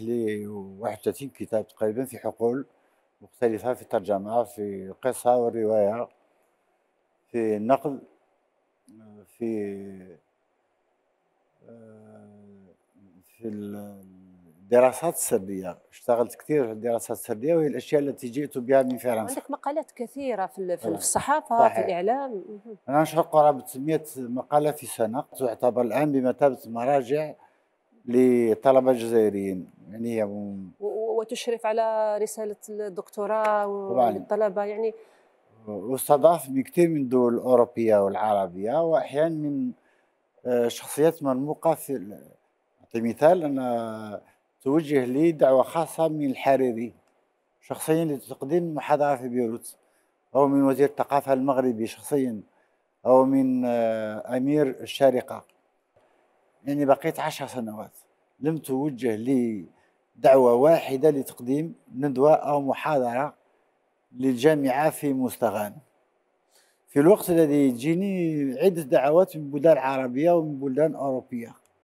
لي 31 كتاب تقريبا في حقول مختلفة، في الترجمة، في القصة والرواية، في النقد، في الدراسات السردية. اشتغلت كثير في الدراسات السردية، وهي الأشياء التي جئت بها من فرنسا. عندك مقالات كثيرة في الصحافة، صحيح. في الإعلام. أنا أنشر قرابة 100 مقالة في سنة، تعتبر الآن بمثابة مراجع لطلبة الجزائريين. يعني وتشرف على رسالة الدكتوراه للطلبة، يعني واستضاف من كثير من الدول الأوروبية والعربية، وأحيانا من شخصيات مرموقة. في أعطي مثال، أنا توجه لي دعوة خاصة من الحريري شخصيا لتقديم محاضرة في بيروت، أو من وزير الثقافة المغربي شخصيا، أو من أمير الشارقة. يعني بقيت 10 سنوات لم توجه لي دعوة واحدة لتقديم ندوة أو محاضرة للجامعة في مستغان، في الوقت الذي يجيني عدة دعوات من بلدان عربية ومن بلدان أوروبية.